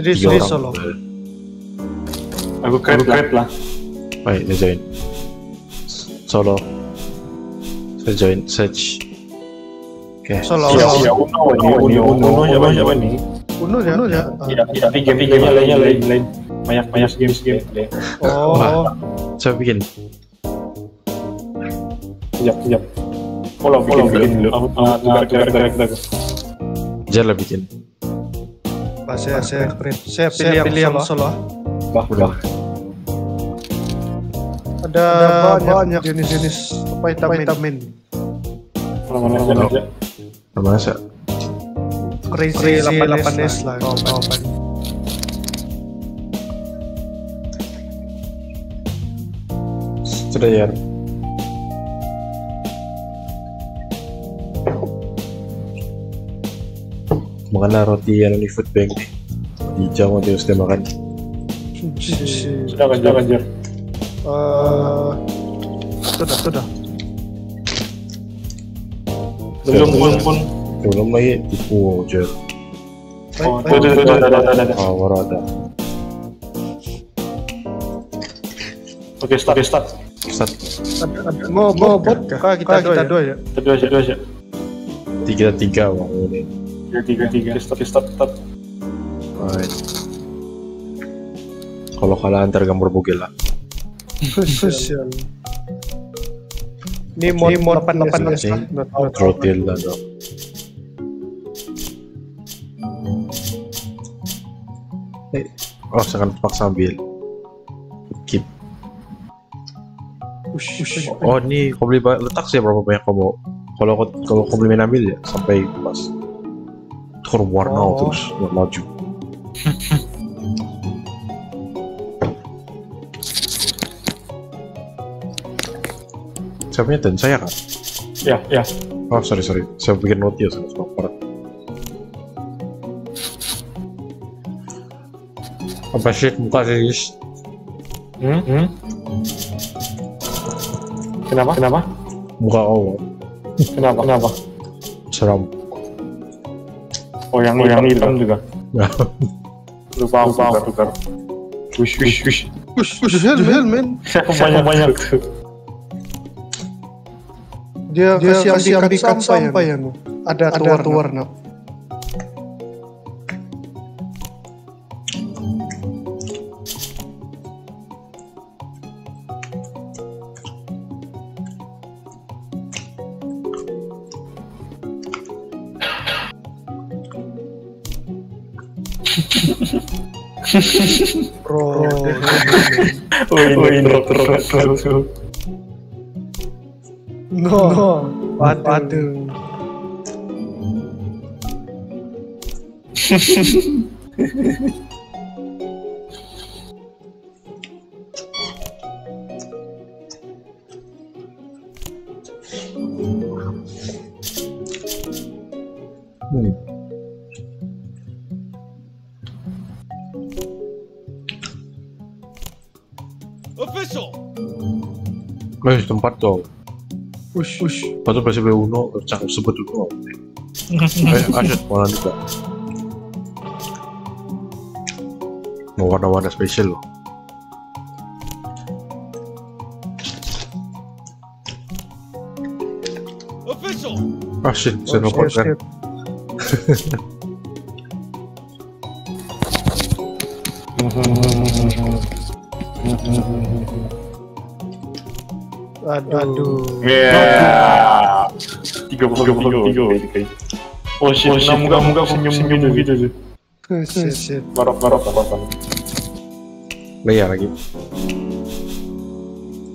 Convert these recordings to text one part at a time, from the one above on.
Riz solo. Aku crab lah. Baik, saya join. Solo. Saya join search. Oke. Solo. Uno ya. Tapi game-nya lain. Banyak game. Oh. Coba bikin. Siap. Follow bikin dulu. Jalan bikin. Saya pilih yang solo. Bah. Ada banyak jenis-jenis vitamin. Namanya Crazy 88S lah. Sudah ya. Makanlah roti yang di food bank di jam waktu sudah makan. Sudah. Sudah. Belum lagi tipu jer. Sudah. Baru ada. Oke, start. Mau bot kita dua ya. Tiga wah ini. Tiga. Stop. Baik. Kalau kalah antar gambar bugil lah. Ini mod 88 trotil lah dong. Oh, saya akan paksa ambil. Keep. Oh, ini kau beli letak sih berapa banyak kau bawa. Kalau kau beli main ambil ya sampai pas. Tukar warna terus nggak maju. Siapanya dan saya kan? Ya. Oh sorry, saya bikin roti ya sama separat. Apa sih muka sih? Kenapa? Muka kau. Kenapa? Seram. Oh yang hitam juga. Lupa tukar. Push helmet. Banyak. Dia kasih ambilkan sampai ya. Ada warna. Bro. Intro. No. Waduh. Masih tempat dong. Push. Patu masih Uno, cakap sebetulnya. Asyik malah juga. Mau warna-warna spesial loh. Asyik, saya nampak kan. Aduh. Yeah. 30. Oh shit. Muka senyum gitu sih. Shit. Barok. Bayar lagi.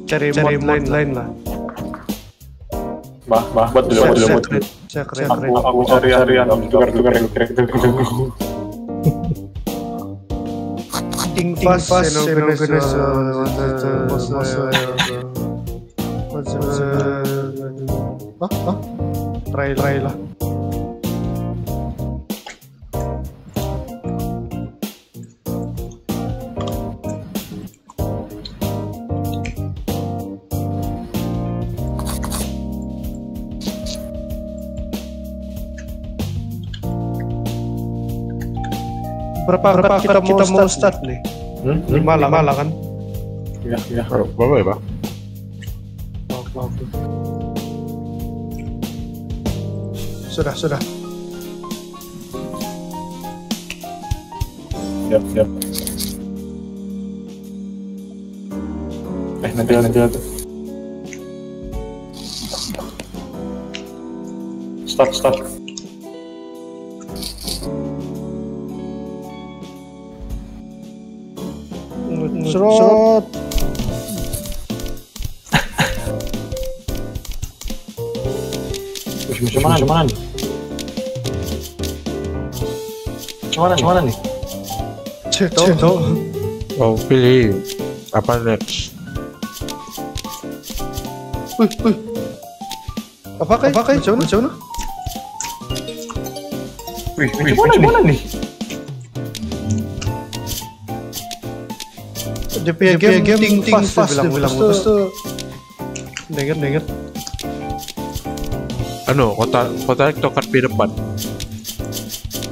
Cari mod lain lah. Bah, buat dulu. Aku cari-carian tukar. Ting pas try lah. Berapa kita mau start nih? Malah kan? Ya. Berapa ya, Pak? Oke. Sudah. Siap. Nanti. Start. Serot. Cuman nih? Ceto. Mau pilih apa next? Wih. Apa kayak? Macam mana? Wih, mana nih? DP game ting fast tuh. Dengar. Ano, kota tokat di depan.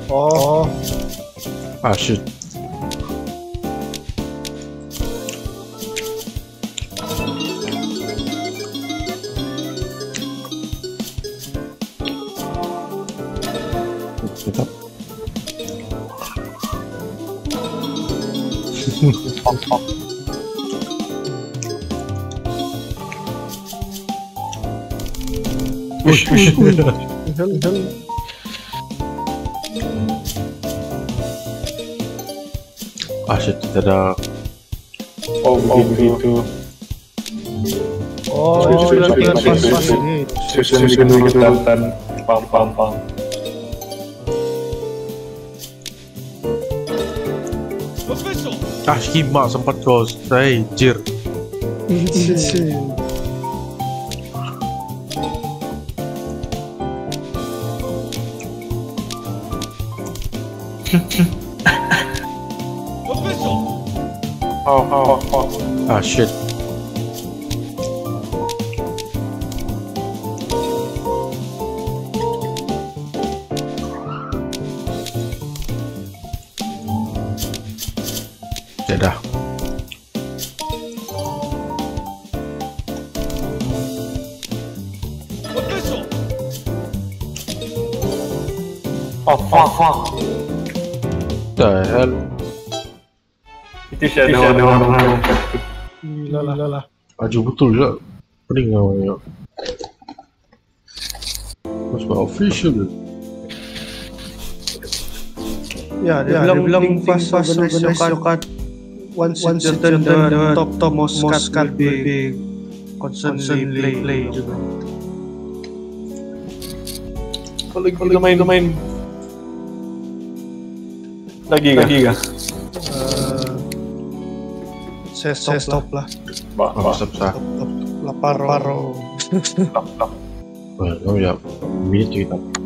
Oh. Ah, shit. Pop. Oh, Hima sempat gol stranger. Oh. Ah shit. Oh, the hell? Itu shadow. Gila. Aju betul gila. Pening awalnya. Mas Pak official. Ya, dia bilang fast sokat. Once turn the top most card be constantly play juga. Kalau main lagi gak? Saya stop lah. Lapar. Lapar. Ya, minit juga.